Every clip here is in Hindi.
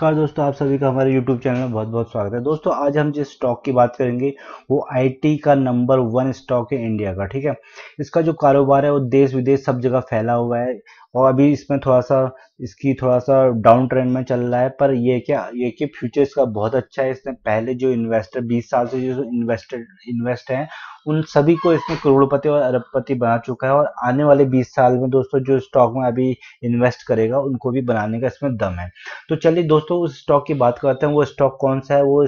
नमस्कार दोस्तों, आप सभी का हमारे YouTube चैनल में बहुत बहुत स्वागत है। दोस्तों आज हम जिस स्टॉक की बात करेंगे वो IT का नंबर 1 स्टॉक है इंडिया का, ठीक है। इसका जो कारोबार है वो देश विदेश सब जगह फैला हुआ है और अभी इसमें थोड़ा सा डाउन ट्रेंड में चल रहा है, पर ये कि फ्यूचर इसका बहुत अच्छा है। इसने पहले जो इन्वेस्टर 20 साल से जो इन्वेस्ट हैं उन सभी को इसने करोड़पति और अरबपति बना चुका है और आने वाले 20 साल में दोस्तों जो स्टॉक में अभी इन्वेस्ट करेगा उनको भी बनाने का इसमें दम है। तो चलिए दोस्तों उस स्टॉक की बात करते हैं। वो स्टॉक कौन सा है? वो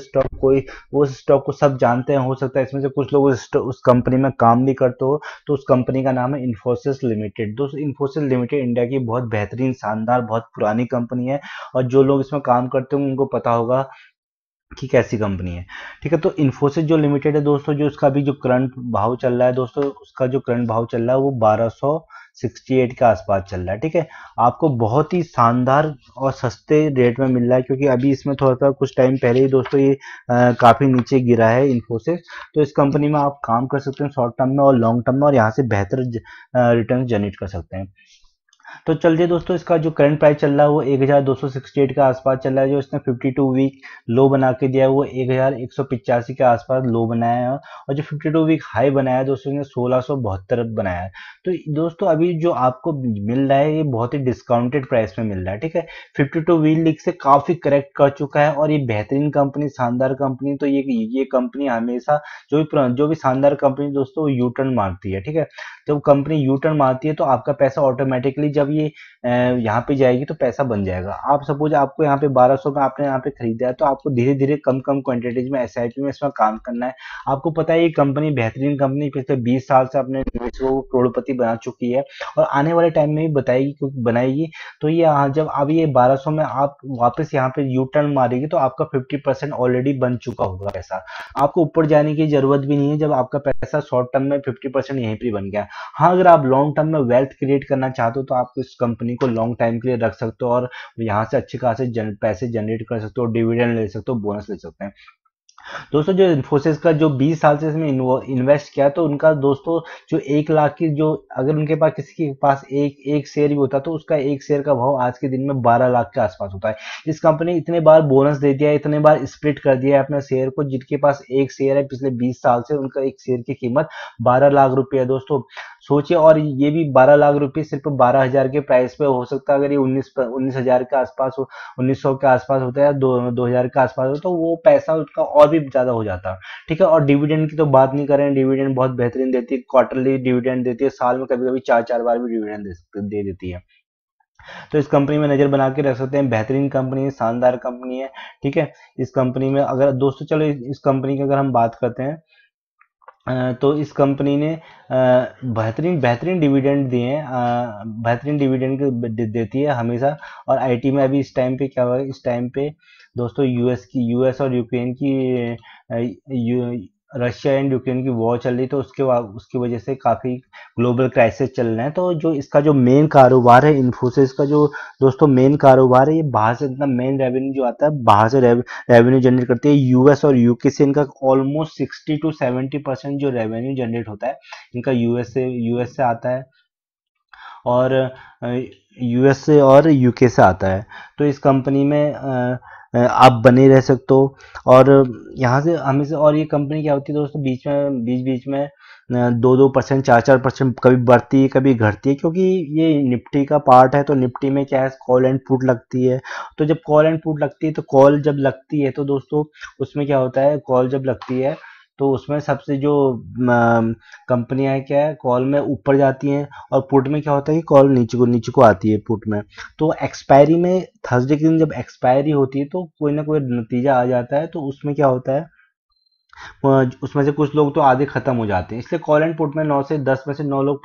स्टॉक को सब जानते हैं, हो सकता है इसमें से कुछ लोग उस कंपनी में काम भी करते हो। तो उस कंपनी का नाम है इन्फोसिस लिमिटेड। दोस्तों इन्फोसिस लिमिटेड इंडिया की बहुत बेहतरीन, शानदार, बहुत पुरानी कंपनी है और जो लोग इसमें काम करते होंगे उनको पता होगा कि कैसी कंपनी है, ठीक है। तो इन्फोसिस जो लिमिटेड है दोस्तों, जो उसका भी जो करंट भाव चल रहा है दोस्तों, उसका जो करंट भाव चल रहा है वो 1268 के आसपास चल रहा है, ठीक है। आपको बहुत ही शानदार और सस्ते रेट में मिल रहा है क्योंकि अभी इसमें थोड़ा सा कुछ टाइम पहले ही दोस्तों ये काफ़ी नीचे गिरा है इन्फोसिस। तो इस कंपनी में आप काम कर सकते हैं शॉर्ट टर्म में और लॉन्ग टर्म में और यहाँ से बेहतर रिटर्न जनरेट कर सकते हैं। तो चलिए दोस्तों इसका जो करंट प्राइस चल रहा है वो 1268 के आसपास चल रहा है। जो इसने 52 वीक लो बना के दिया है वो 1185 के आसपास लो बनाया है और जो 52 वीक हाई बनाया है दोस्तों ने 1672 बनाया है। तो दोस्तों अभी जो आपको मिल रहा है ये बहुत ही डिस्काउंटेड प्राइस में मिल रहा है, ठीक है। 52 वीक से काफ़ी करेक्ट कर चुका है और ये बेहतरीन कंपनी, शानदार कंपनी। तो ये कंपनी हमेशा जो भी शानदार कंपनी दोस्तों यू टर्न मारती है, ठीक है। जब कंपनी यू टर्न मारती है तो आपका पैसा ऑटोमेटिकली जब ये यहाँ पे जाएगी तो पैसा बन जाएगा। आप सपोज आपको यहाँ पे 1200 में आपने यहाँ पे खरीदा है तो आपको धीरे धीरे कम क्वांटिटीज में SIP में इसमें काम करना है। आपको पता है ये कंपनी बेहतरीन कंपनी पिछले 20 साल से अपने निवेशकों को करोड़पति बना चुकी है और आने वाले टाइम में भी बनाएगी। तो ये जब अब ये 1200 में आप वापस यहाँ पे यू टर्न मारेगी तो आपका 50% ऑलरेडी बन चुका होगा पैसा। आपको ऊपर जाने की जरूरत भी नहीं है जब आपका पैसा शॉर्ट टर्म में 50% यहीं पर बन गया। हाँ, अगर आप लॉन्ग टर्म में वेल्थ क्रिएट करना चाहते हो तो आप इस कंपनी को लॉन्ग टाइम के लिए रख सकते हो और यहाँ से अच्छे खासे पैसे जनरेट कर सकते हो, डिविडेंड ले सकते हो, बोनस ले सकते हैं। दोस्तों जो इन्फोसिस का जो 20 साल से इसमें इन्वेस्ट किया तो उनका दोस्तों जो 1 लाख की जो अगर उनके पास किसी के पास एक शेयर भी होता तो उसका 1 शेयर का भाव आज के दिन में 12 लाख के आसपास होता है। इस कंपनी इतने बार बोनस दे दिया है, इतने बार स्प्लिट कर दिया है अपने शेयर को। जिनके पास 1 शेयर है पिछले 20 साल से उनका 1 शेयर की कीमत 12 लाख रुपये है दोस्तों, सोचिए। और ये भी 12 लाख रुपये सिर्फ 12,000 के प्राइस पे हो सकता है। अगर ये 19,000 के आसपास हो, 1900 के आसपास होता है, 2,000 के आसपास हो तो वो पैसा उसका और भी ज़्यादा हो जाता है, ठीक है। और डिविडेंड की तो बात नहीं करें, डिविडेंड बहुत बेहतरीन देती है, क्वार्टरली डिविडेंड देती है, साल में कभी-कभी 4-4 बार भी डिविडेंड दे देती है। तो इस कंपनी में नज़र बना के रख सकते हैं, बेहतरीन कंपनी है, शानदार कंपनी है, ठीक है। इस कंपनी में अगर दोस्तों चलो इस कंपनी की अगर हम बात करते हैं तो इस कंपनी ने बेहतरीन डिविडेंड दिए हैं, बेहतरीन डिविडेंड देती है हमेशा। और IT में अभी इस टाइम पे क्या हुआ है, इस टाइम पे दोस्तों यूएस और यूक्रेन की, रशिया एंड यूक्रेन की वॉर चल रही, तो उसकी वजह से काफ़ी ग्लोबल क्राइसिस चल रहे हैं। तो जो इसका जो मेन कारोबार है, इन्फोसिस का जो दोस्तों मेन कारोबार है, ये बाहर से इतना मेन रेवेन्यू जो आता है बाहर से रेवेन्यू जनरेट करती है। US और UK से इनका ऑलमोस्ट 60 से 70% जो रेवेन्यू जनरेट होता है इनका यूएस से आता है और US से और UK से आता है। तो इस कंपनी में आप बने रह सकते हो और यहाँ से हमेशा। और ये कंपनी क्या होती है दोस्तों, बीच में 2-2%, 4-4% कभी बढ़ती है कभी घटती है क्योंकि ये निफ्टी का पार्ट है। तो निफ्टी में क्या है, कॉल एंड पुट लगती है। तो जब कॉल एंड पुट लगती है, तो कॉल जब लगती है तो दोस्तों उसमें क्या होता है, कॉल जब लगती है तो उसमें सबसे जो कंपनियां क्या है कॉल में ऊपर जाती हैं और पुट में क्या होता है कि कॉल नीचे को आती है पुट में। तो एक्सपायरी में थर्सडे के दिन जब एक्सपायरी होती है तो कोई ना कोई नतीजा आ जाता है। तो उसमें क्या होता है, उसमें से कुछ लोग तो आधे खत्म हो जाते हैं, इसलिए कॉल एंड पुट में 9 से 10 में से 9 लोग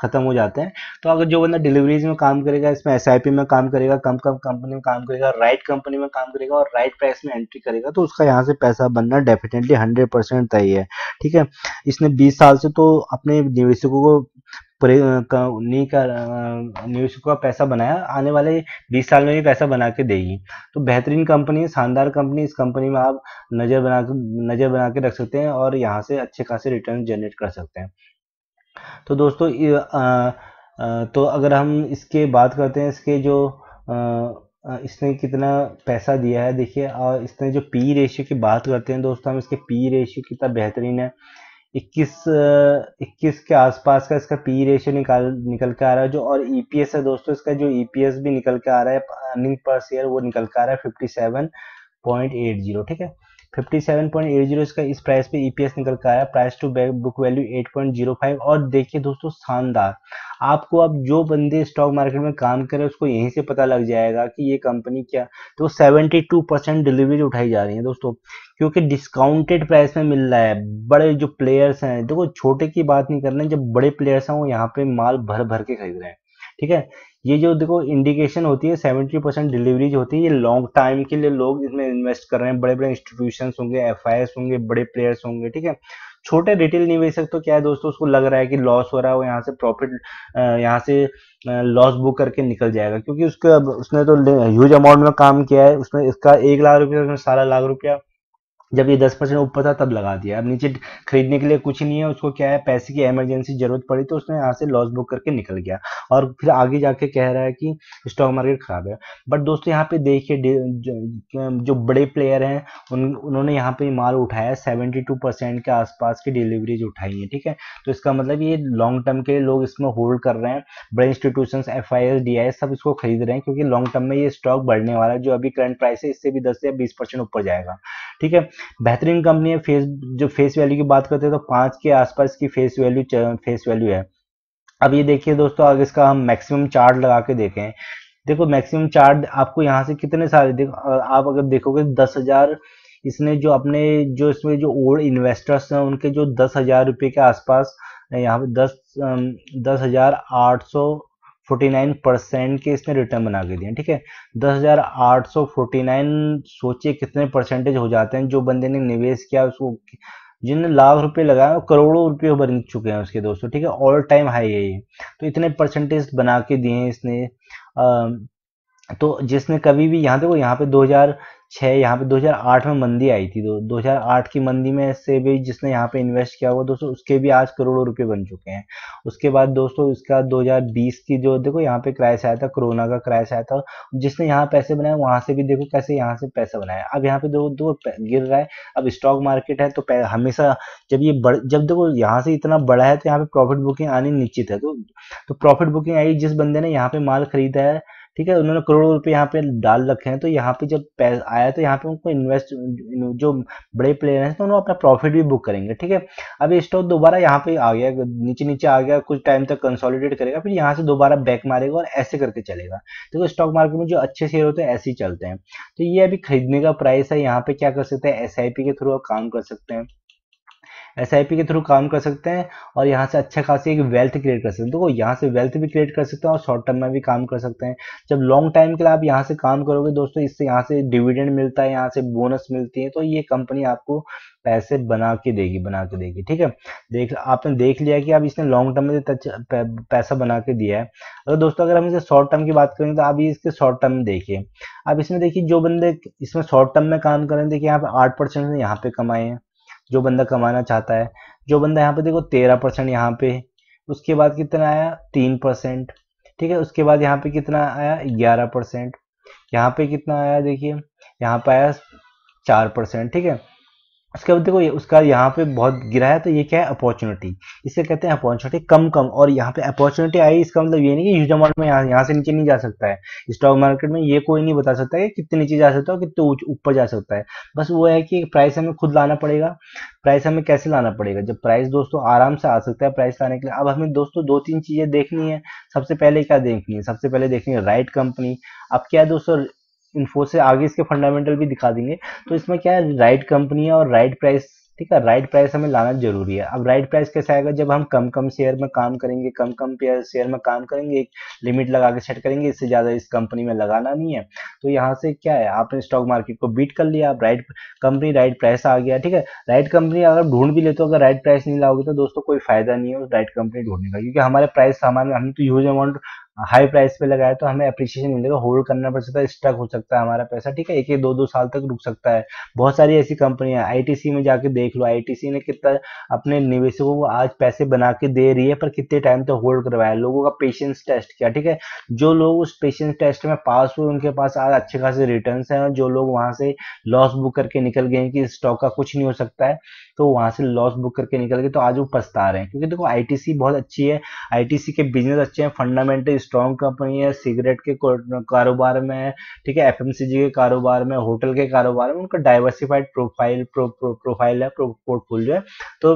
खत्म हो जाते हैं। तो अगर जो बंदा डिलीवरीज में काम करेगा, इसमें SIP में काम करेगा, कम कंपनी में काम करेगा, राइट कंपनी में काम करेगा और राइट प्राइस में एंट्री करेगा तो उसका यहाँ से पैसा बनना डेफिनेटली 100% तय है, ठीक है। इसने 20 साल से तो अपने निवेशकों को निवेशकों का पैसा बनाया, आने वाले 20 साल में भी पैसा बना के देगी। तो बेहतरीन कंपनी है, शानदार कंपनी। इस कंपनी में आप नज़र बना के रख सकते हैं और यहाँ से अच्छे खासे रिटर्न जनरेट कर सकते हैं। तो दोस्तों तो अगर हम इसके बात करते हैं, इसके जो इसने कितना पैसा दिया है। देखिए इसने जो पी रेशियो की बात करते हैं दोस्तों, हम इसके पी रेशियो कितना बेहतरीन है, 21 के आसपास का इसका पी रेशियो निकल के आ रहा है जो, और ईपीएस है दोस्तों, इसका जो ईपीएस भी निकल के आ रहा है अर्निंग पर शेयर वो निकल के आ रहा है 57.80, ठीक है 57.80 इसका इस प्राइस पे ईपीएस निकल के आया, प्राइस टू बुक वैल्यू 8.05। और देखिए दोस्तों शानदार, आपको अब जो बंदे स्टॉक मार्केट में काम कर रहे हैं उसको यहीं से पता लग जाएगा कि ये कंपनी क्या, तो 72% डिलीवरी उठाई जा रही है दोस्तों, क्योंकि डिस्काउंटेड प्राइस में मिल रहा है। बड़े जो प्लेयर्स हैं, देखो छोटे की बात नहीं कर रहे हैं, जब बड़े प्लेयर्स हैं वो यहाँ पे माल भर भर के खरीद रहे हैं, ठीक है। ये जो देखो इंडिकेशन होती है 70% डिलीवरीज होती है, ये लॉन्ग टाइम के लिए लोग इसमें इन्वेस्ट कर रहे हैं, बड़े बड़े इंस्टीट्यूशंस होंगे, एफआईएस होंगे, बड़े प्लेयर्स होंगे, ठीक है। छोटे रिटेल निवेशक तो क्या है दोस्तों, उसको लग रहा है कि लॉस हो रहा है, वो यहाँ से प्रॉफिट यहाँ से लॉस बुक करके निकल जाएगा, क्योंकि उसने तो ह्यूज अमाउंट में काम किया है, उसने इसका 1 लाख रुपया, 17 लाख रुपया जब ये 10% ऊपर था तब लगा दिया, अब नीचे खरीदने के लिए कुछ नहीं है, उसको क्या है पैसे की इमरजेंसी जरूरत पड़ी तो उसने यहाँ से लॉस बुक करके निकल गया, और फिर आगे जाके कह रहा है कि स्टॉक मार्केट खराब है। बट दोस्तों यहाँ पे देखिए जो बड़े प्लेयर हैं उन्होंने यहाँ पे माल उठाया, 72% के आसपास की डिलीवरीज उठाई है, ठीक है। तो इसका मतलब ये लॉन्ग टर्म के लिए लोग इसमें होल्ड कर रहे हैं, बड़े इंस्टीट्यूशन एफआईएस डीआईएस सब इसको खरीद रहे हैं, क्योंकि लॉन्ग टर्म में ये स्टॉक बढ़ने वाला है, जो अभी करंट प्राइस है इससे भी 10 से 20% ऊपर जाएगा, ठीक है। बेहतरीन कंपनी है। फेस वैल्यू की बात करते हैं तो 5 के आसपास की फेस वैल्यू है। अब ये देखिए दोस्तों, अगर इसका हम मैक्सिमम चार्ट लगा के देखें, देखो मैक्सिमम चार्ट आपको यहाँ से कितने सारे देखो, आप अगर देखोगे 10,000 इसने जो अपने जो इसमें जो ओल्ड इन्वेस्टर्स हैं उनके जो 10,000 रुपये के आसपास यहाँ पे 10,849% के इसने रिटर्न बना के दिए, ठीक है। 10,849 सोचिए कितने परसेंटेज हो जाते हैं, जो बंदे ने निवेश किया उसको, जिनने लाख रुपए लगाए करोड़ों रुपए बन चुके हैं उसके दोस्तों, ठीक है। ऑल टाइम हाई है ये, तो इतने परसेंटेज बना के दिए हैं इसने। तो जिसने कभी भी यहाँ देखो, यहाँ पे 2006, यहाँ पे 2008 में मंदी आई थी, 2008 की मंदी में से भी जिसने यहाँ पे इन्वेस्ट किया हुआ दोस्तों, उसके भी आज करोड़ों रुपए बन चुके हैं। उसके बाद दोस्तों इसका 2020 की जो देखो यहाँ पे क्रैश आया था, कोरोना का क्रैश आया था, जिसने यहाँ पैसे बनाए वहां से भी देखो कैसे यहाँ से पैसा बनाया। अब यहाँ पे दो गिर रहा है, अब स्टॉक मार्केट है तो हमेशा जब देखो यहाँ से इतना बड़ा है तो यहाँ पे प्रॉफिट बुकिंग आनी निश्चित है। तो प्रॉफिट बुकिंग आई, जिस बंदे ने यहाँ पे माल खरीदा है, ठीक है, उन्होंने करोड़ों रुपए यहाँ पे डाल रखे हैं, तो यहाँ पे जब पैसा आया तो यहाँ पे उनको इन्वेस्ट जो बड़े प्लेयर हैं तो उन्होंने अपना प्रॉफिट भी बुक करेंगे, ठीक है। अब ये स्टॉक दोबारा यहाँ पे आ गया, नीचे आ गया, कुछ टाइम तक कंसोलिडेट करेगा, फिर यहाँ से दोबारा बैक मारेगा और ऐसे करके चलेगा। देखो तो स्टॉक मार्केट में जो अच्छे शेयर होते हैं ऐसे ही चलते हैं। तो ये अभी खरीदने का प्राइस है, यहाँ पे क्या कर सकते हैं, SIP के थ्रू काम कर सकते हैं, SIP के थ्रू काम कर सकते हैं, और यहाँ से अच्छा खासी एक वेल्थ क्रिएट कर सकते हैं। देखो यहाँ से वेल्थ भी क्रिएट कर सकते हैं और शॉर्ट टर्म में भी काम कर सकते हैं। जब लॉन्ग टाइम के लिए आप यहाँ से काम करोगे दोस्तों, इससे यहाँ से डिविडेंड मिलता है, यहाँ से बोनस मिलती है, तो ये कंपनी आपको पैसे बना के देगी, ठीक है। आपने देख लिया कि अब इसने लॉन्ग टर्म में पैसा बना के दिया है। अगर दोस्तों अगर हम इसे शॉर्ट टर्म की बात करेंगे तो आप ये इसके शॉर्ट टर्म देखिए। अब इसमें देखिए जो बंदे इसमें शॉर्ट टर्म में काम करें, देखिए यहाँ पे 8% यहाँ पे कमाए हैं, जो बंदा कमाना चाहता है। जो बंदा यहाँ पे देखो 13% यहाँ पे, उसके बाद कितना आया 3%, ठीक है। उसके बाद यहाँ पे कितना आया 11%, यहाँ पे कितना आया देखिए, यहाँ पे आया 4%, ठीक है। उसके बाद देखो ये उसका यहाँ पे बहुत गिरा है, तो ये क्या है अपॉर्चुनिटी, इसे कहते हैं अपॉर्चुनिटी। कम और यहाँ पे अपॉर्चुनिटी आई, इसका मतलब ये नहीं कि ह्यूज अमाउंट में यहाँ से नीचे नहीं जा सकता है। स्टॉक मार्केट में ये कोई नहीं बता सकता है कि कितने नीचे जा सकता है और कितने ऊपर जा सकता है। बस वो है कि प्राइस हमें खुद लाना पड़ेगा। प्राइस हमें कैसे लाना पड़ेगा, जब प्राइस दोस्तों आराम से आ सकता है। प्राइस लाने के लिए अब हमें दोस्तों 2-3 चीजें देखनी है। सबसे पहले क्या देखनी है, सबसे पहले देखनी है राइट कंपनी। अब क्या है दोस्तों, इन्फोसिस आगे इसके फंडामेंटल भी दिखा देंगे, तो इसमें क्या है राइट कंपनी है और राइट प्राइस, ठीक है। राइट प्राइस हमें लाना जरूरी है। अब राइट प्राइस कैसे आएगा, जब हम कम शेयर में काम करेंगे, कम शेयर में काम करेंगे, एक लिमिट लगा के सेट करेंगे, इससे ज़्यादा इस कंपनी में लगाना नहीं है। तो यहाँ से क्या है, आपने स्टॉक मार्केट को बीट कर लिया, आप राइट कंपनी राइट प्राइस आ गया, ठीक है। राइट कंपनी अगर ढूंढ भी लेते हो, अगर राइट प्राइस नहीं लाओगे तो दोस्तों कोई फायदा नहीं है उस राइट कंपनी ढूंढने का, क्योंकि हमारे प्राइस हमारे हम तो ह्यूज अमाउंट हाई प्राइस पे लगाया तो हमें अप्रिशिएशन मिलेगा, होल्ड करना पड़ सकता है, स्टक हो सकता है हमारा पैसा, ठीक है, एक एक दो दो साल तक रुक सकता है। बहुत सारी ऐसी कंपनियां, आईटीसी में जाके देख लो, आईटीसी ने कितना अपने निवेशकों को आज पैसे बना के दे रही है, पर कितने टाइम तक होल्ड करवाया, लोगों का पेशेंस टेस्ट किया, ठीक है। जो लोग उस पेशेंस टेस्ट में पास हुए उनके पास आज अच्छे खासे रिटर्न है, और जो लोग वहां से लॉस बुक करके निकल गए कि स्टॉक का कुछ नहीं हो सकता है, तो वहां से लॉस बुक करके निकल गए, तो आज वो पछता रहे हैं। क्योंकि देखो आईटीसी बहुत अच्छी है, आईटीसी के बिजनेस अच्छे हैं, फंडामेंटल स्ट्रांग कंपनी है, सिगरेट के कारोबार में है, ठीक है, एफएमसीजी के कारोबार में, होटल के कारोबार में, उनका डाइवर्सिफाइड प्रोफाइल है, पोर्टफोलियो है। तो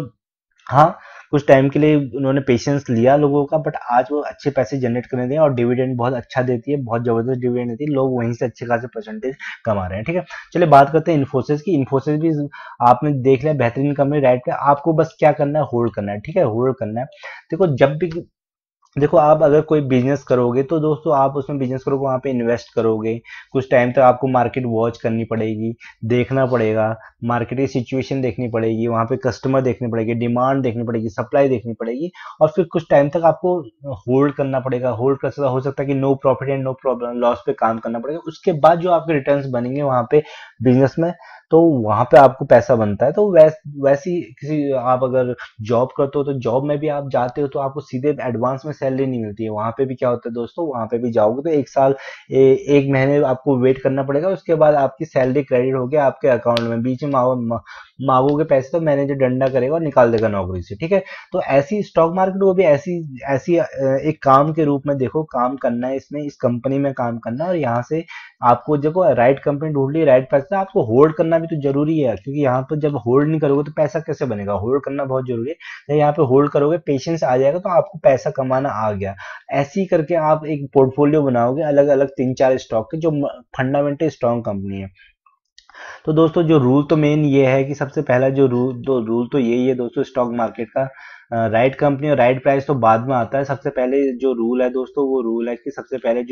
हाँ, कुछ टाइम के लिए उन्होंने पेशेंस लिया लोगों का, बट आज वो अच्छे पैसे जनरेट करने दें, और डिविडेंड बहुत अच्छा देती है, बहुत जबरदस्त डिविडेंड देती है, लोग वहीं से अच्छे खासे परसेंटेज कमा रहे हैं, ठीक है। चलिए बात करते हैं इन्फोसिस की। इन्फोसिस भी आपने देख लिया, बेहतरीन कंपनी, राइट पे आपको बस क्या करना है, होल्ड करना है, ठीक है, होल्ड करना है। देखो जब भी देखो आप अगर कोई बिजनेस करोगे तो दोस्तों आप उसमें बिजनेस करोगे, वहाँ पे इन्वेस्ट करोगे, कुछ टाइम तक आपको मार्केट वॉच करनी पड़ेगी, देखना पड़ेगा, मार्केट की सिचुएशन देखनी पड़ेगी, वहाँ पे कस्टमर देखने पड़ेगी, डिमांड देखनी पड़ेगी, सप्लाई देखनी पड़ेगी, और फिर कुछ टाइम तक आपको होल्ड करना पड़ेगा। होल्ड कर सकता हो सकता है कि no profit and no problem loss पे काम करना पड़ेगा। उसके बाद जो आपके रिटर्न बनेंगे वहाँ पे बिजनेस में, तो वहाँ पे आपको पैसा बनता है। तो वैसी किसी आप अगर जॉब करते हो तो जॉब में भी आप जाते हो तो आपको सीधे एडवांस में सैलरी नहीं मिलती है, वहाँ पे भी क्या होता है दोस्तों, वहाँ पे भी जाओगे तो एक महीने आपको वेट करना पड़ेगा, उसके बाद आपकी सैलरी क्रेडिट होगी आपके अकाउंट में। बीच में मांगोगे पैसे तो मैनेजर डंडा करेगा और निकाल देगा नौकरी से, ठीक है। तो ऐसी स्टॉक मार्केट को भी ऐसी एक काम के रूप में देखो, काम करना है इसमें, इस कंपनी में काम करना, और यहाँ से आपको जब राइट कंपनी ढूंढ ली, राइट पैसा, आपको होल्ड करना भी तो जरूरी है, क्योंकि यहाँ पर जब होल्ड नहीं करोगे तो पैसा कैसे बनेगा, होल्ड करना बहुत जरूरी है। तो यहाँ पे होल्ड करोगे, पेशेंस आ जाएगा, तो आपको पैसा कमाना आ गया। ऐसे ही करके आप एक पोर्टफोलियो बनाओगे अलग अलग 3-4 स्टॉक के, जो फंडामेंटल स्ट्रॉन्ग कंपनी है। तो दोस्तों जो रूल तो मेन ये है कि सबसे पहला जो रूल तो यही है दोस्तों स्टॉक मार्केट का, राइट कंपनी और राइट प्राइस तो बाद में आता है, सबसे पहले जो रूल है दोस्तों वो रूल है कि सबसे पहले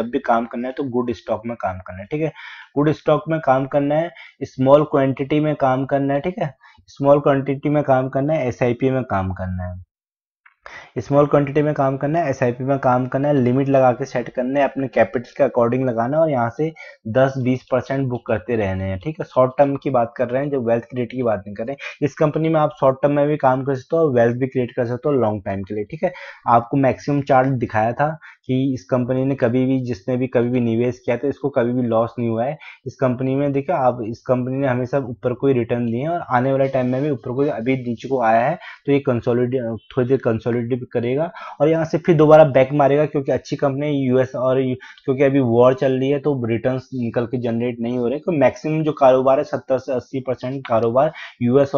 जब भी काम करना है तो गुड स्टॉक में काम करना है, ठीक है, गुड स्टॉक में काम करना है, स्मॉल क्वांटिटी में काम करना है, ठीक है, स्मॉल क्वांटिटी में काम करना है, एसआईपी में काम करना है, स्मॉल क्वांटिटी में काम करना है, एसआईपी में काम करना है, लिमिट लगा के सेट करना है, अपने कैपिटल के अकॉर्डिंग लगाना है, और यहाँ से 10-20% बुक करते रहने हैं, ठीक है। शॉर्ट टर्म की बात कर रहे हैं, जो वेल्थ क्रिएट की बात नहीं कर रहे हैं। इस कंपनी में आप शॉर्ट टर्म में भी काम कर सकते हो, वेल्थ भी क्रिएट कर सकते हो लॉन्ग टाइम के लिए, ठीक है। आपको मैक्सिमम चार्ट दिखाया था कि इस कंपनी ने जिसने भी कभी भी निवेश किया था इसको कभी भी लॉस नहीं हुआ है। इस कंपनी में देखिए आप, इस कंपनी ने हमेशा ऊपर कोई रिटर्न दिए हैं, और आने वाले टाइम में भी ऊपर कोई, अभी नीचे को आया है तो ये थोड़ी देर कंसोलिडेट करेगा, और यहाँ से फिर दोबारा बैक मारेगा, क्योंकि अच्छी कंपनी यूएस, और क्योंकि अभी वॉर चल रही है तो रिटर्न्स निकल के जनरेट नहीं हो रहे, तो मैक्सिमम जो कारोबार है 70 से 80% कारोबार यूएस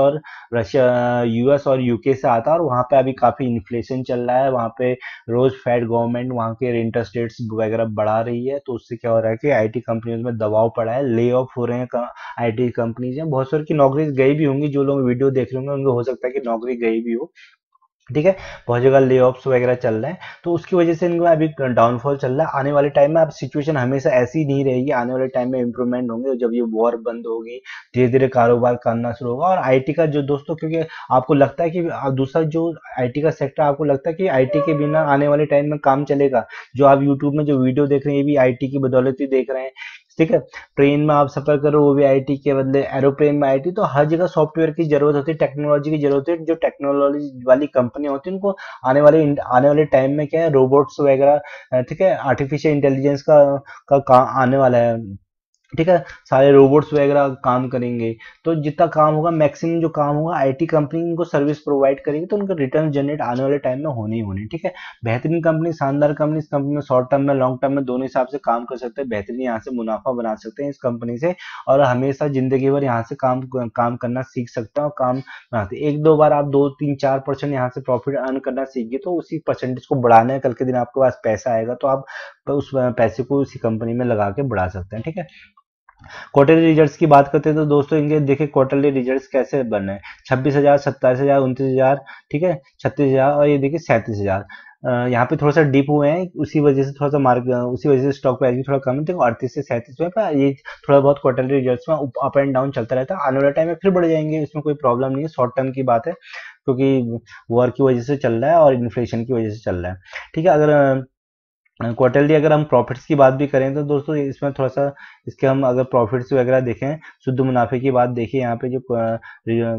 और यूके से आता है, और वहाँ पे अभी काफी इन्फ्लेशन चल रहा है, वहाँ पे रोज फेड गवर्नमेंट वहाँ के इंटरेस्ट रेट्स वगैरह बढ़ा रही है, तो उससे क्या हो रहा है कि आईटी कंपनियों में दबाव पड़ा है, ले ऑफ हो रहे हैं आईटी कंपनीज में, बहुत सारी की नौकरी गई भी होंगी, जो लोग वीडियो देख रहे होंगे उनको हो सकता है कि नौकरी गई भी हो, ठीक है, बहुत जगह ले ऑफ्स वगैरह चल रहे हैं, तो उसकी वजह से इनको अभी डाउनफॉल चल रहा है। आने वाले टाइम में आप सिचुएशन हमेशा ऐसी नहीं रहेगी, आने वाले टाइम में इंप्रूवमेंट होंगे, जब ये वॉर बंद होगी, धीरे धीरे कारोबार करना शुरू होगा। और आईटी का जो दोस्तों, क्योंकि आपको लगता है कि दूसरा जो आईटी का सेक्टर, आपको लगता है कि आईटी के बिना आने वाले टाइम में काम चलेगा, जो आप यूट्यूब में जो वीडियो देख रहे हैं ये भी आईटी की बदौलत ही देख रहे हैं, ठीक है, ट्रेन में आप सफर करो वो भी आईटी के बदले, एरोप्लेन में आईटी, तो हर जगह सॉफ्टवेयर की जरूरत होती है, टेक्नोलॉजी की जरूरत होती है। जो टेक्नोलॉजी वाली कंपनी होती है उनको आने वाले टाइम में क्या है, रोबोट्स वगैरह, ठीक है, आर्टिफिशियल इंटेलिजेंस का काम आने वाला है, ठीक है, सारे रोबोट्स वगैरह काम करेंगे, तो जितना काम होगा, मैक्सिमम जो काम होगा आईटी कंपनी इनको सर्विस प्रोवाइड करेगी, तो उनका रिटर्न जनरेट आने वाले टाइम में होने ही होने, ठीक है। बेहतरीन कंपनी, शानदार कंपनी, इस कंपनी में शॉर्ट टर्म में, लॉन्ग टर्म में दोनों हिसाब से काम कर सकते हैं, बेहतरीन यहाँ से मुनाफा बना सकते हैं इस कंपनी से, और हमेशा जिंदगी भर यहाँ से काम करना सीख सकते हैं, और काम बनाते एक दो बार आप 2-3-4% यहाँ से प्रॉफिट अर्न करना सीखिए, तो उसी परसेंटेज को बढ़ाना है, कल के दिन आपके पास पैसा आएगा तो आप उस पैसे को उसी कंपनी में लगा के बढ़ा सकते हैं, ठीक है। क्वार्टरली रिजल्ट्स की बात करते हैं तो दोस्तों इनके देखिए क्वार्टरली रिजल्ट्स कैसे बन रहे हैं, 26,000, 27,000, 29,000, ठीक है, 36,000, और ये देखिए 37,000, यहाँ पे थोड़ा सा डीप हुए हैं, उसी वजह से थोड़ा सा स्टॉक प्राइस भी थोड़ा कम है, देखो 38 से 37 हुए, पर ये थोड़ा बहुत क्वार्टरली रिजल्ट्स में अप एंड डाउन चलता रहता है, आने वाले टाइम में फिर बढ़ जाएंगे, इसमें कोई प्रॉब्लम नहीं है, शॉर्ट टर्म की बात है, क्योंकि वॉर की वजह से चल रहा है और इन्फ्लेशन की वजह से चल रहा है, ठीक है। अगर क्वार्टरली अगर हम प्रॉफिट्स की बात भी करें तो दोस्तों इसमें थोड़ा सा इसके हम अगर प्रॉफिट्स वगैरह देखें, शुद्ध मुनाफे की बात देखिए, यहाँ पे जो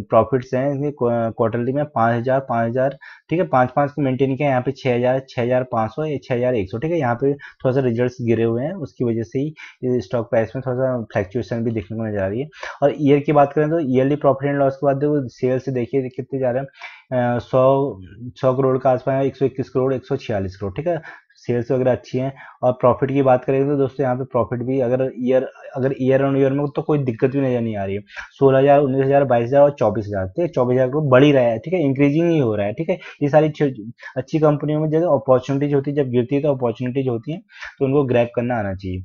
प्रॉफिट्स हैं क्वार्टरली में 5000 ठीक है, 5 को मेंटेन किया, यहाँ पे 6500 या 6100 ठीक है। यहाँ पे थोड़ा सा रिजल्ट्स गिरे हुए हैं, उसकी वजह से ही स्टॉक प्राइस में थोड़ा सा फ्लैक्चुएशन भी देखने को नजर आ रही है। और ईयर की बात करें तो ईयरली प्रॉफिट एंड लॉस के बाद देखो सेल्स देखिए कितने जा रहे हैं, 100 करोड़ के आसपास, 121 करोड़, 146 करोड़ ठीक है, सेल्स वगैरह अच्छी हैं। और प्रॉफिट की बात करें तो दोस्तों यहाँ पे प्रॉफिट भी अगर ईयर ऑन ईयर में तो कोई दिक्कत भी नजर नहीं आ रही है, 16000, 19000, 22000 और 24000 ठीक है, 24000 बढ़ ही रहा है ठीक है, इंक्रीजिंग ही हो रहा है ठीक है। ये सारी अच्छी कंपनियों में जैसे अपॉर्चुनिटीज होती है, जब गिरती है तो अपॉर्चुनिटीज होती है तो उनको ग्रैब करना आना चाहिए।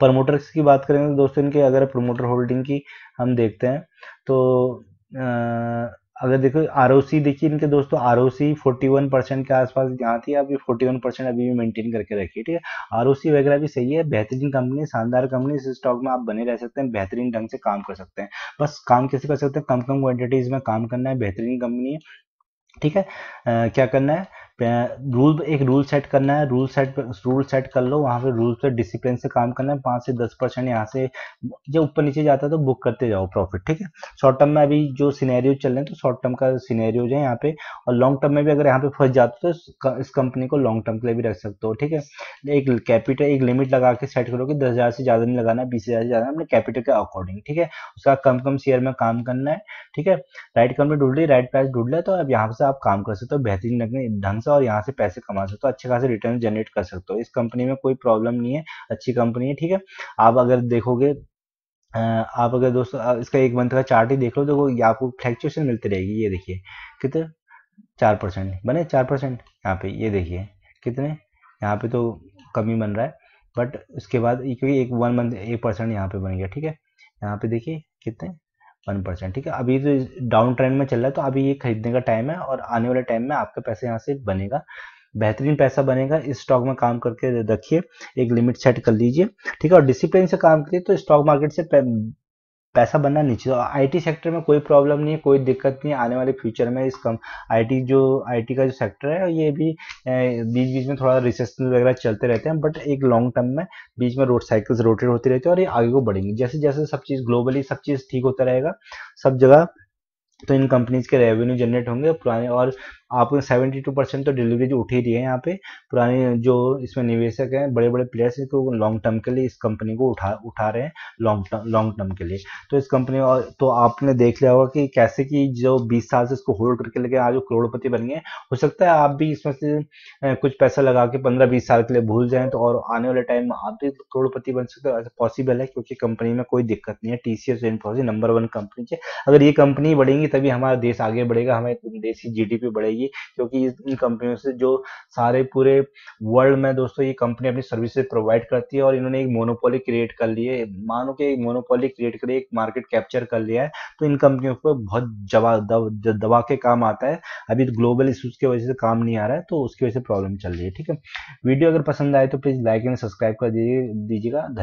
प्रमोटर्स की बात करें तो दोस्तों इनके अगर प्रोमोटर होल्डिंग की हम देखते हैं तो अगर देखो आरओसी देखिए इनके दोस्तों, आरओसी 41% के आसपास यहाँ थी, अभी 41% अभी भी मेंटेन करके रखिए ठीक है। आरओसी वगैरह भी सही है, बेहतरीन कंपनी, शानदार कंपनी, इस स्टॉक में आप बने रह सकते हैं, बेहतरीन ढंग से काम कर सकते हैं। बस काम कैसे कर सकते हैं, कम क्वांटिटीज में काम करना है, बेहतरीन कंपनी है ठीक है। क्या करना है, एक रूल सेट करना है, रूल सेट कर लो, वहाँ पे रूल पे डिसिप्लिन से काम करना है, 5 से 10% यहाँ से जो ऊपर नीचे जाता है तो बुक करते जाओ प्रॉफिट ठीक है। शॉर्ट टर्म में अभी जो सिनेरियो चल रहे हैं तो शॉर्ट टर्म का सिनेरियो है यहाँ पे, और लॉन्ग टर्म में भी अगर यहाँ पे फंस जाते हो तो इस कंपनी को लॉन्ग टर्म के लिए भी रख सकते हो ठीक है। एक कैपिटल, एक लिमिट लगा के सेट करो कि 10,000 से ज़्यादा नहीं लगाना, 20,000 से ज़्यादा अपने कैपिटल के अकॉर्डिंग ठीक है। उसका कम शेयर में काम करना है ठीक है। राइट कंपनी ढूंढ ली, राइट प्राइस ढूंढ लिया तो अब यहाँ से आप काम कर सकते हो बेहतरीन ढंग से, और यहाँ से पैसे कमा सकते हो, अच्छे खासे रिटर्न जनरेट कर सकते हो। इस कंपनी में कोई प्रॉब्लम नहीं है, अच्छी कंपनी है ठीक है। आप अगर देखोगे, आप अगर दोस्तों इसका 1 मंथ का चार्ट ही देख लो तो आपको फ्लैक्चुएशन मिलती रहेगी। ये देखिए कितने 4% बने, 4% यहाँ पे, ये देखिए कितने यहाँ पे तो कमी बन रहा है, बट उसके बाद क्योंकि 1 मंथ 1% यहाँ पे बन गया ठीक है। यहाँ पे देखिए कितने 1% ठीक है। अभी तो डाउन ट्रेंड में चल रहा है तो अभी ये खरीदने का टाइम है, और आने वाले टाइम में आपका पैसा यहाँ से बनेगा, बेहतरीन पैसा बनेगा। इस स्टॉक में काम करके रखिए, एक लिमिट सेट कर लीजिए ठीक है, और डिसिप्लिन से काम करिए तो स्टॉक मार्केट से पैसा बनना नहीं चाहिए। आईटी सेक्टर में कोई प्रॉब्लम नहीं है, कोई दिक्कत नहीं है। आने वाले फ्यूचर में इस कम आईटी का जो सेक्टर है ये भी बीच बीच में थोड़ा रिसेशन वगैरह चलते रहते हैं, बट एक लॉन्ग टर्म में बीच में रोड साइकिल्स रोटेट होती रहती है और ये आगे को बढ़ेंगी। जैसे जैसे सब चीज़ ग्लोबली सब चीज़ ठीक होता रहेगा सब जगह, तो इन कंपनीज के रेवेन्यू जनरेट होंगे पुराने। और आपको 72% तो डिलीवरीज उठ ही रही है यहाँ पे, पुराने जो इसमें निवेशक हैं, बड़े बड़े प्लेयर्स हैं तो लॉन्ग टर्म के लिए इस कंपनी को उठा रहे हैं, लॉन्ग टर्म के लिए। तो इस कंपनी, और तो आपने देख लिया होगा कि कैसे कि जो 20 साल से इसको होल्ड करके लेके आज वो करोड़पति बन गए। हो सकता है आप भी इसमें से कुछ पैसा लगा के 15-20 साल के लिए भूल जाएँ तो, और आने वाले टाइम में आप भी करोड़पति बन सकते हो, ऐसा पॉसिबल है क्योंकि कंपनी में कोई दिक्कत नहीं है। टीसीएस इन्फोसिस नंबर 1 कंपनी है, अगर ये कंपनी बढ़ेंगी तभी हमारा देश आगे बढ़ेगा, हमारे देश की GDP बढ़ेगी, क्योंकि इन कंपनियों से जो सारे पूरे वर्ल्ड में दोस्तों ये कंपनी अपनी सर्विसेज प्रोवाइड करती है, और इन्होंने एक मोनोपोली क्रिएट कर ली है, मानो कि एक मोनोपोली क्रिएट करके एक मार्केट कैप्चर कर लिया है। तो इन कंपनियों पर बहुत दबा के काम आता है। अभी ग्लोबल इश्यूज की वजह से काम नहीं आ रहा है तो उसकी वजह से प्रॉब्लम चल रही है ठीक है। वीडियो अगर पसंद आए तो प्लीज लाइक एंड सब्सक्राइब कर दीजिएगा। धन्यवाद।